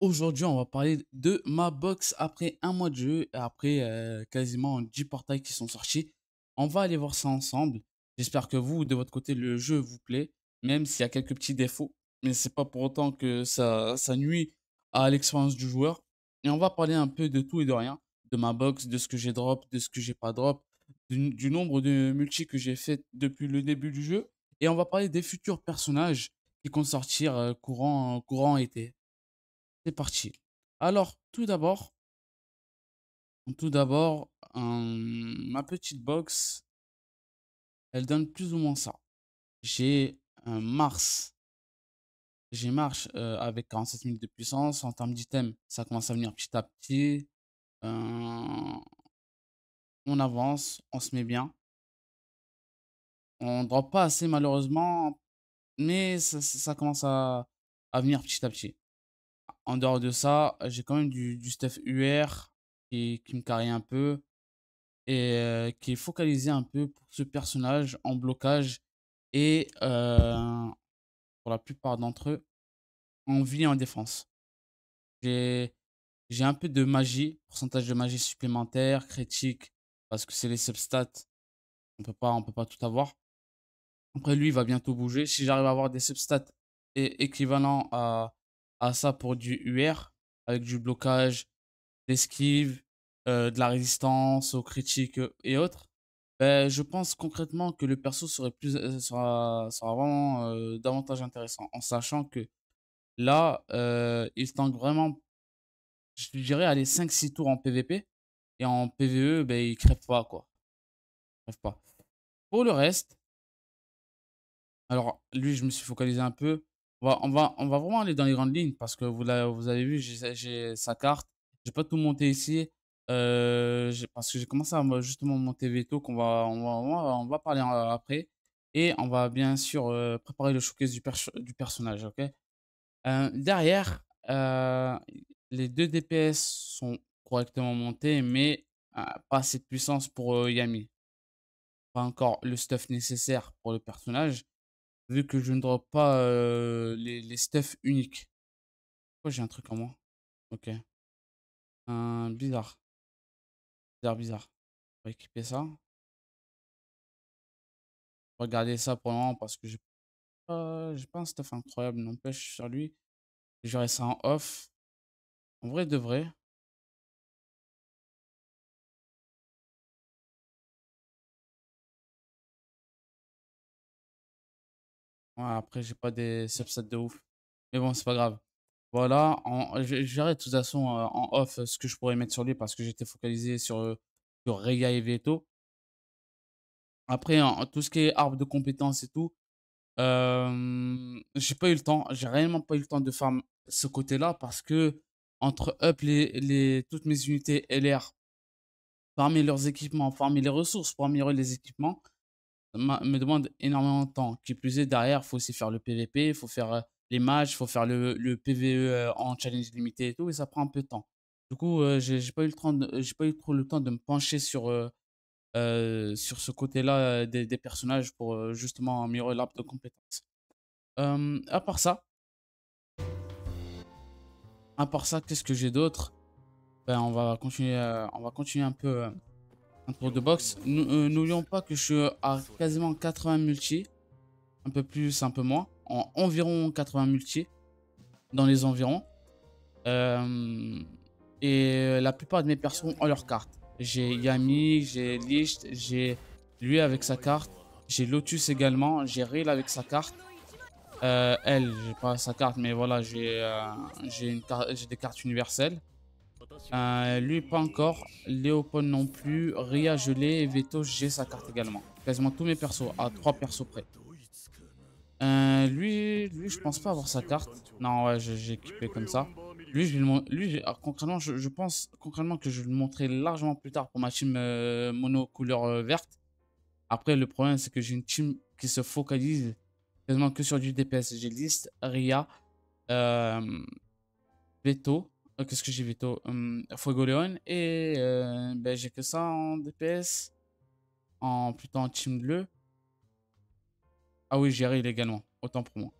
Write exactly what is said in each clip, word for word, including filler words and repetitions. Aujourd'hui, on va parler de ma box après un mois de jeu, après euh, quasiment dix portails qui sont sortis. On va aller voir ça ensemble. J'espère que vous, de votre côté, le jeu vous plaît, même s'il y a quelques petits défauts. Mais c'est pas pour autant que ça, ça nuit à l'expérience du joueur. Et on va parler un peu de tout et de rien, de ma box, de ce que j'ai drop, de ce que j'ai pas drop, du, du nombre de multi que j'ai fait depuis le début du jeu. Et on va parler des futurs personnages qui comptent sortir courant, courant été. C'est parti. Alors, tout d'abord, tout d'abord, euh, ma petite box, elle donne plus ou moins ça. J'ai un Mars, j'ai Mars euh, avec quarante-sept mille de puissance. En termes d'items, ça commence à venir petit à petit. Euh, on avance, on se met bien. On ne drop pas assez malheureusement, mais ça, ça commence à, à venir petit à petit. En dehors de ça, j'ai quand même du, du stuff U R qui, qui me carie un peu et euh, qui est focalisé un peu pour ce personnage en blocage et euh, pour la plupart d'entre eux en vie et en défense. J'ai un peu de magie, pourcentage de magie supplémentaire, critique, parce que c'est les substats, on peut pas, on peut pas tout avoir. Après lui, il va bientôt bouger. Si j'arrive à avoir des substats équivalents à... à ça pour du U R, avec du blocage, d'esquive, euh, de la résistance aux critiques et autres, ben, je pense concrètement que le perso serait, plus, euh, sera, sera vraiment euh, davantage intéressant, en sachant que là, euh, il tank vraiment, je dirais, aller cinq six tours en P V P, et en P V E, ben, il crève pas, quoi. Il crève pas. Pour le reste, alors lui, je me suis focalisé un peu. On va, on, va, on va vraiment aller dans les grandes lignes parce que vous, vous avez vu, j'ai sa carte. Je n'ai pas tout monté ici euh, parce que j'ai commencé à justement monter Vetto qu'on va, on va, on va, on va parler après. Et on va bien sûr euh, préparer le showcase du, perso du personnage. Okay euh, derrière, euh, les deux D P S sont correctement montés mais euh, pas assez de puissance pour euh, Yami. Pas encore le stuff nécessaire pour le personnage. Vu que je ne drop pas euh, les, les stuff uniques. Pourquoi j'ai un truc en moi? Ok. Euh, bizarre. Bizarre, bizarre. On va équiper ça. On va garder ça pour le moment parce que j'ai pas, j'ai pas un stuff incroyable n'empêche sur lui. J'aurai ça en off. En vrai de vrai. Après, j'ai pas des subsets de ouf, mais bon, c'est pas grave. Voilà, j'arrête de toute façon euh, en off euh, ce que je pourrais mettre sur lui parce que j'étais focalisé sur, euh, sur Rhya et Vetto. Après, en, tout ce qui est arbre de compétences et tout, euh, j'ai pas eu le temps, j'ai réellement pas eu le temps de farm ce côté-là parce que entre up les, les, toutes mes unités L R, farmer leurs équipements, farmer les ressources pour améliorer les équipements. Me demande énormément de temps. Qui plus est, derrière, il faut aussi faire le P V P, il faut faire les matchs, il faut faire le, le P V E en challenge limité et tout, et ça prend un peu de temps. Du coup, euh, j'ai pas eu le temps, j'ai pas eu trop le temps de me pencher sur, euh, euh, sur ce côté-là des, des personnages pour euh, justement améliorer l'arbre de compétences. Euh, à part ça, à part ça, qu'est-ce que j'ai d'autre? Ben, on va continuer, euh, on va continuer un peu. Euh, tour de box, n'oublions pas que je suis à quasiment quatre-vingts multi, un peu plus, un peu moins, en environ quatre-vingts multi, dans les environs. Euh, et la plupart de mes persos ont leur carte. J'ai Yami, j'ai Licht, j'ai lui avec sa carte, j'ai Lotus également, j'ai Rill avec sa carte. Euh, elle, j'ai pas sa carte, mais voilà, j'ai euh, j'ai des cartes universelles. Euh, lui pas encore, Léopold non plus, Rhya je l'ai, Vetto j'ai sa carte également. Quasiment tous mes persos, à trois persos près. Euh, lui, lui je pense pas avoir sa carte. Non ouais, j'ai équipé comme ça. Lui, je, lui alors, concrètement, je, je pense concrètement que je vais le montrer largement plus tard pour ma team euh, mono couleur euh, verte. Après le problème c'est que j'ai une team qui se focalise quasiment que sur du D P S. J'ai List, Rhya, euh, Vetto. Qu'est-ce que j'ai Vetto um, Fuego Leon et euh, ben, j'ai que ça en D P S, en plutôt en team bleu. Ah oui, j'ai Rill également, autant pour moi.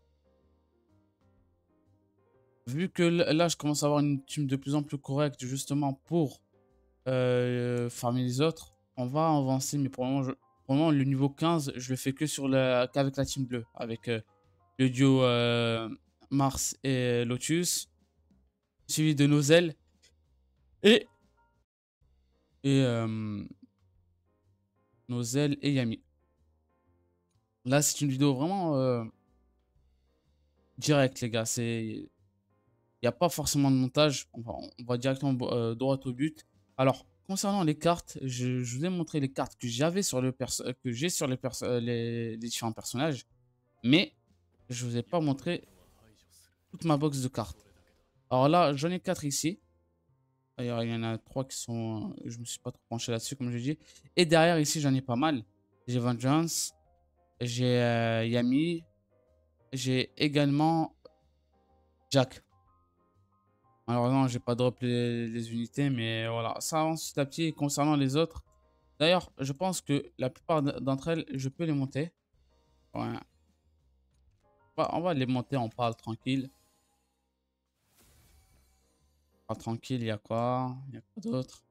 Vu que là, je commence à avoir une team de plus en plus correcte, justement, pour euh, farmer les autres, on va avancer. Mais pour le moment, je, pour le moment, le niveau quinze, je le fais que sur la, qu'avec la team bleue, avec euh, le duo euh, Mars et Lotus, suivi de Nozel et, et euh, Nozel et Yami. Là, c'est une vidéo vraiment euh, directe, les gars. C'est... Il n'y a pas forcément de montage, on va, on va directement euh, droit au but. Alors, concernant les cartes, je, je vous ai montré les cartes que j'avais sur le perso que j'ai sur les, perso les, les différents personnages, mais je ne vous ai pas montré toute ma box de cartes. Alors là, j'en ai quatre ici. D'ailleurs, il y en a trois qui sont... Je ne me suis pas trop penché là-dessus, comme je l'ai dit. Et derrière, ici, j'en ai pas mal. J'ai Vengeance, j'ai euh, Yami, j'ai également Jack. Malheureusement, j'ai pas drop les, les unités, mais voilà, ça avance petit à petit. Concernant les autres, d'ailleurs, je pense que la plupart d'entre elles, je peux les monter. Ouais. Bah, on va les monter, on parle tranquille. On parle tranquille, il y a quoi? Il n'y a pas d'autre.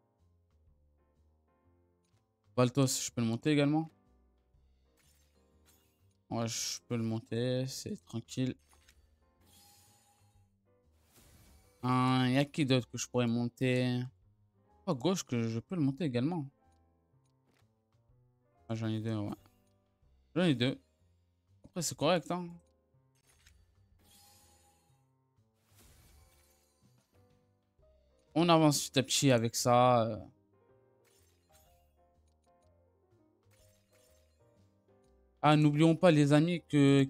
Balthos, je peux le monter également. Ouais, je peux le monter, c'est tranquille. Il euh, y a qui d'autre que je pourrais monter? À gauche, que je peux le monter également. Ah, j'en ai deux, ouais. J'en ai deux. Après, c'est correct, hein. On avance petit à petit avec ça. Ah, n'oublions pas, les amis, que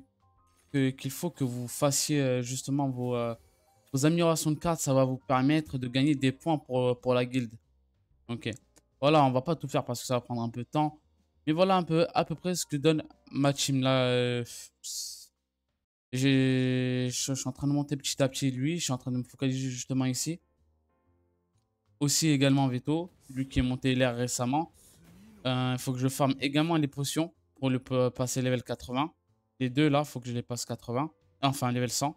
qu'il qu faut que vous fassiez justement vos... Euh, vos améliorations de cartes, ça va vous permettre de gagner des points pour, pour la guilde. Ok. Voilà, on va pas tout faire parce que ça va prendre un peu de temps. Mais voilà un peu à peu près ce que donne ma team là. Euh, je suis en train de monter petit à petit lui. Je suis en train de me focaliser justement ici. Aussi également Vetto, lui qui est monté l'air récemment. Il euh, faut que je farme également les potions pour le pour passer level quatre-vingts. Les deux là, il faut que je les passe quatre-vingts. Enfin, level cent.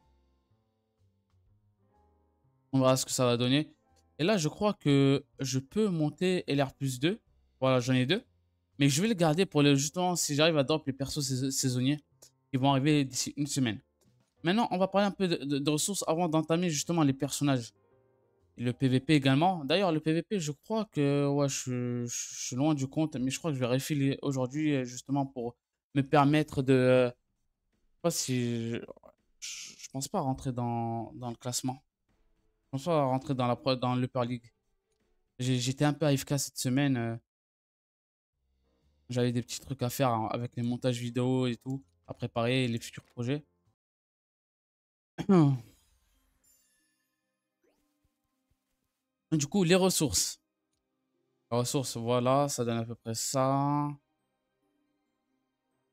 On verra ce que ça va donner. Et là, je crois que je peux monter L R plus deux. Voilà, j'en ai deux. Mais je vais le garder pour le, justement si j'arrive à drop les persos saisonniers qui vont arriver d'ici une semaine. Maintenant, on va parler un peu de, de, de ressources avant d'entamer justement les personnages. Et le P V P également. D'ailleurs, le P V P, je crois que... Ouais, je, je, je suis loin du compte. Mais je crois que je vais refiler aujourd'hui justement pour me permettre de... Euh, je sais pas si... Je, je, je pense pas rentrer dans, dans le classement. On soit rentré dans la dans l'Upper League. J'étais un peu A F K cette semaine. J'avais des petits trucs à faire avec les montages vidéo et tout, à préparer et les futurs projets. Du coup, les ressources. Les ressources, voilà, ça donne à peu près ça. On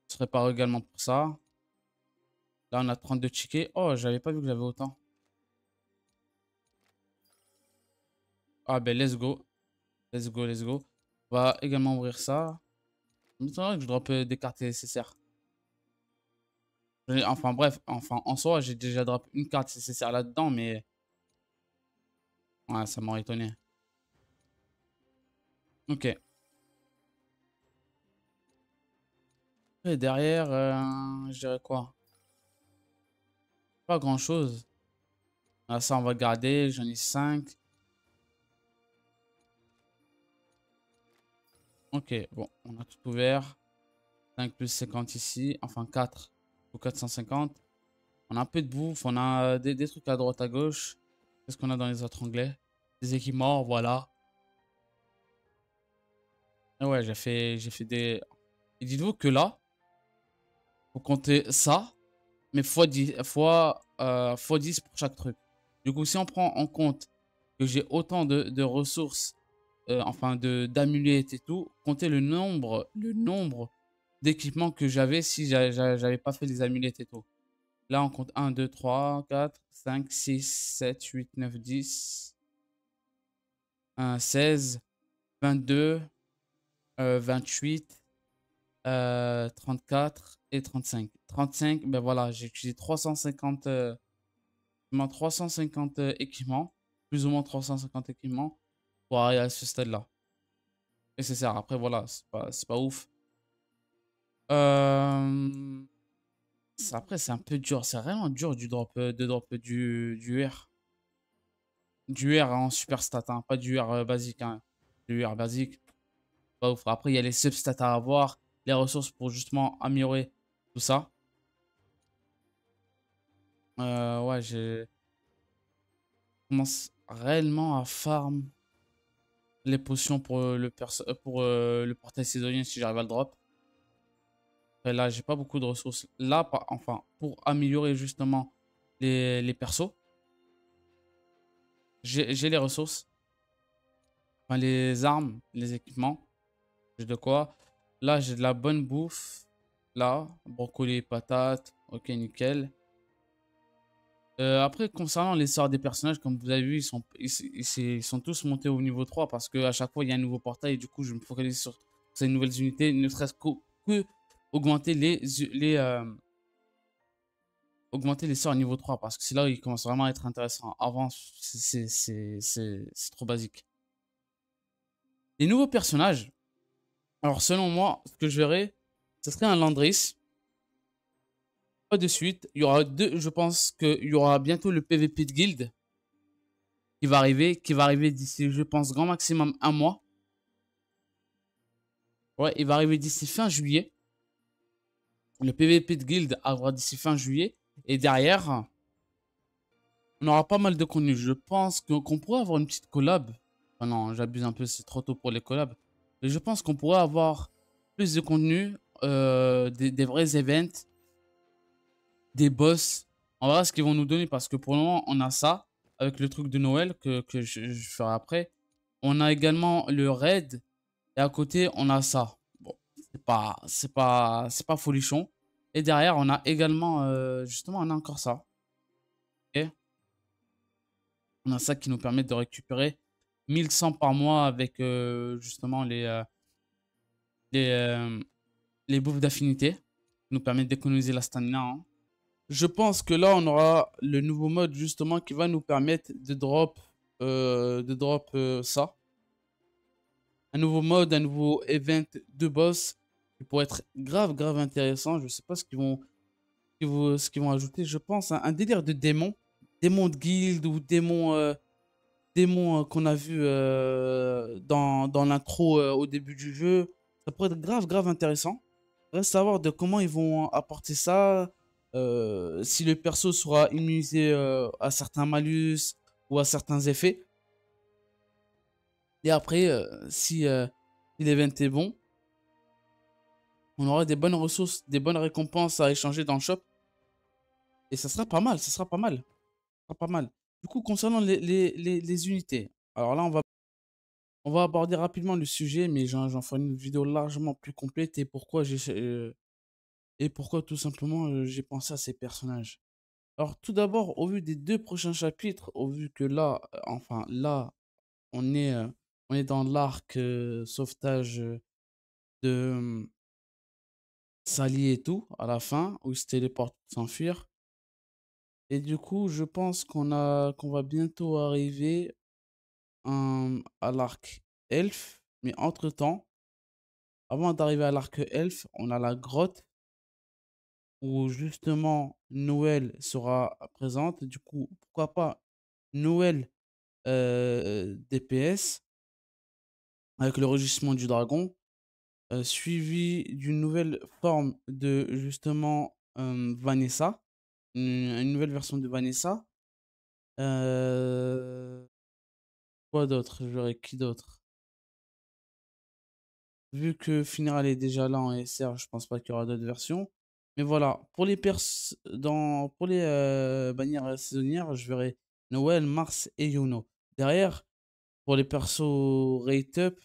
se prépare également pour ça. Là, on a trente-deux tickets. Oh, j'avais pas vu que j'avais autant. Ah ben let's go, let's go, let's go. On va également ouvrir ça. Il me semble que je drop des cartes nécessaires. Enfin bref, enfin en soi j'ai déjà drop une carte nécessaire là-dedans, mais... Ouais, ça m'aurait étonné. Ok. Et derrière, euh, je dirais quoi? Pas grand-chose. Ah, ça on va garder, j'en ai cinq. Ok, bon, on a tout ouvert. cinq plus cinquante ici, enfin quatre ou quatre cent cinquante. On a un peu de bouffe, on a des, des trucs à droite, à gauche. Qu'est-ce qu'on a dans les autres anglais? Des équipements, voilà. Et ouais, j'ai fait, j'ai fait des... Et dites-vous que là, faut compter ça, mais fois dix, fois, euh, fois dix pour chaque truc. Du coup, si on prend en compte que j'ai autant de, de ressources... Euh, enfin de d'amulettes et tout, compter le nombre le nombre d'équipements que j'avais si j'avais pas fait les amulettes et tout. Là on compte un, deux, trois, quatre, cinq, six, sept, huit, neuf, dix, seize, vingt-deux, vingt-huit, trente-quatre et trente-cinq. trente-cinq, ben voilà, j'ai utilisé 350 euh, moins trois cent cinquante équipements, plus ou moins trois cent cinquante équipements pour arriver à ce stade-là. Nécessaire. Après, voilà, c'est pas, c'est pas ouf. Euh... Après, c'est un peu dur. C'est vraiment dur du drop, de drop du, du R. Du R en super stat, hein. Pas du R basique. Hein. Du R basique, pas ouf. Après, il y a les substats à avoir, les ressources pour justement améliorer tout ça. Euh, ouais, je commence réellement à farm les potions pour le, pour, euh, le portail saisonnier si j'arrive à le drop. Après, là, j'ai pas beaucoup de ressources. Là, pas, enfin, pour améliorer justement les, les persos, j'ai les ressources. Enfin, les armes, les équipements. J'ai de quoi. Là, j'ai de la bonne bouffe. Là, brocoli et patates. Ok, nickel. Euh, après, concernant les sorts des personnages, comme vous avez vu, ils sont, ils, ils sont tous montés au niveau trois parce qu'à chaque fois, il y a un nouveau portail et du coup, je me focalise sur ces nouvelles unités, ne serait-ce qu'augmenter les, les, euh, augmenter les sorts au niveau trois parce que c'est là où ils commencent vraiment à être intéressants. Avant, c'est trop basique. Les nouveaux personnages, alors selon moi, ce que je verrais, ce serait un Landris. Pas de suite, il y aura deux, je pense qu'il y aura bientôt le P V P de guilde qui va arriver, qui va arriver d'ici, je pense, grand maximum un mois. Ouais, il va arriver d'ici fin juillet. Le P V P de guilde arrivera d'ici fin juillet. Et derrière, on aura pas mal de contenu. Je pense qu'on qu pourrait avoir une petite collab. Enfin non, j'abuse un peu, c'est trop tôt pour les collabs. Mais je pense qu'on pourrait avoir plus de contenu, euh, des, des vrais events. Des boss, on verra ce qu'ils vont nous donner parce que pour le moment on a ça avec le truc de Noël que, que je, je ferai après. On a également le raid et à côté on a ça. Bon, c'est pas, c'est pas, c'est pas folichon. Et derrière on a également, euh, justement on a encore ça. Et okay. On a ça qui nous permet de récupérer mille cent par mois avec euh, justement les euh, les, euh, les bouffes d'affinité qui nous permettent d'économiser la stamina. Hein. Je pense que là, on aura le nouveau mode justement qui va nous permettre de drop, euh, de drop euh, ça. Un nouveau mode, un nouveau event de boss qui pourrait être grave, grave intéressant. Je sais pas ce qu'ils vont, ce qu'ils vont ajouter. Je pense hein, un délire de démon, démon de guilde ou démon, euh, démon euh, qu'on a vu euh, dans, dans l'intro euh, au début du jeu. Ça pourrait être grave, grave intéressant. Reste à voir de comment ils vont apporter ça. Euh, si le perso sera immunisé euh, à certains malus ou à certains effets. Et après, euh, si euh, l'event est bon, on aura des bonnes ressources, des bonnes récompenses à échanger dans le shop. Et ça sera pas mal, ça sera pas mal. Ça sera pas mal. Du coup, concernant les, les, les, les unités, alors là, on va, on va aborder rapidement le sujet, mais j'en ferai une vidéo largement plus complète et pourquoi j'ai... Euh, Et pourquoi tout simplement euh, j'ai pensé à ces personnages. Alors tout d'abord, au vu des deux prochains chapitres, au vu que là, euh, enfin là, on est, euh, on est dans l'arc euh, sauvetage euh, de euh, Sally et tout, à la fin, où ils se téléportent pour s'enfuir. Et du coup, je pense qu'on a, qu'on va bientôt arriver euh, à l'arc elf. Mais entre-temps, avant d'arriver à l'arc elf, on a la grotte. Où justement Noël sera présente. Du coup, pourquoi pas Noël euh, D P S avec le rugissement du dragon, euh, suivi d'une nouvelle forme de justement euh, Vanessa, une, une nouvelle version de Vanessa. Euh, quoi d'autre? J'aurais qui d'autre? Vu que Final est déjà là en S R, je pense pas qu'il y aura d'autres versions. Mais voilà, pour les, pers dans, pour les euh, bannières saisonnières, je verrai Noël, Mars et Yuno. Derrière, pour les persos rate up,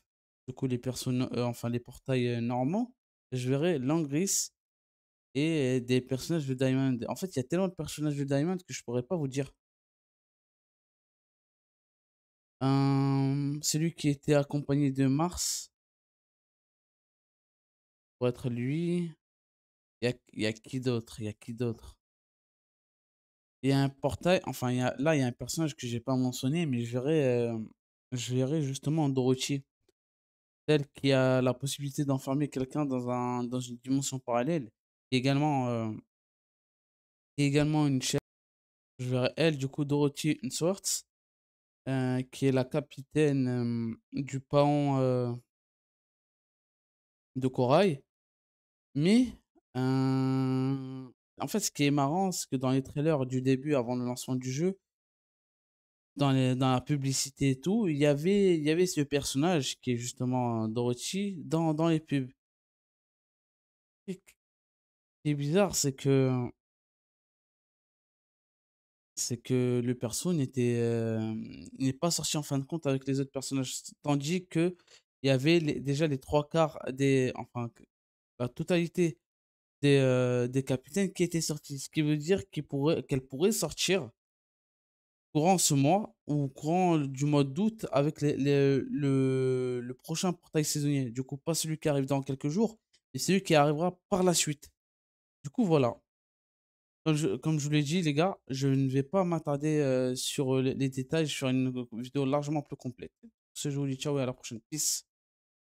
du coup les persos, no euh, enfin les portails normaux, je verrai Langris et des personnages de Diamond. En fait, il y a tellement de personnages de Diamond que je pourrais pas vous dire. Euh, celui qui était accompagné de Mars, pour être lui. Il y a qui d'autre? Il y a qui d'autre? Il y a un portail, enfin il y a, là il y a un personnage que j'ai pas mentionné, mais je verrai, euh, je verrai justement Dorothy, celle qui a la possibilité d'enfermer quelqu'un dans, un, dans une dimension parallèle, et également, euh, et également une chef. Je verrai elle, du coup, Dorothy Unsworth, euh, qui est la capitaine euh, du paon euh, de corail, mais... Euh... En fait, ce qui est marrant, c'est que dans les trailers du début, avant le lancement du jeu, dans, les, dans la publicité et tout, il y avait, il y avait ce personnage qui est justement Dorothy dans, dans les pubs. Et ce qui est bizarre, c'est que c'est que le perso n'était euh, n'est pas sorti en fin de compte avec les autres personnages, tandis que il y avait les, déjà les trois quarts des, enfin la totalité. Des, euh, des capitaines qui étaient sortis, ce qui veut dire qu'elle pourrait, qu'elle pourrait sortir courant ce mois ou courant du mois d'août avec les, les, le, le prochain portail saisonnier. Du coup, pas celui qui arrive dans quelques jours, mais celui qui arrivera par la suite. Du coup, voilà. Comme je, comme je vous l'ai dit, les gars, je ne vais pas m'attarder euh, sur les, les détails, sur une vidéo largement plus complète. Pour ce, je vous dis ciao et à la prochaine. Peace.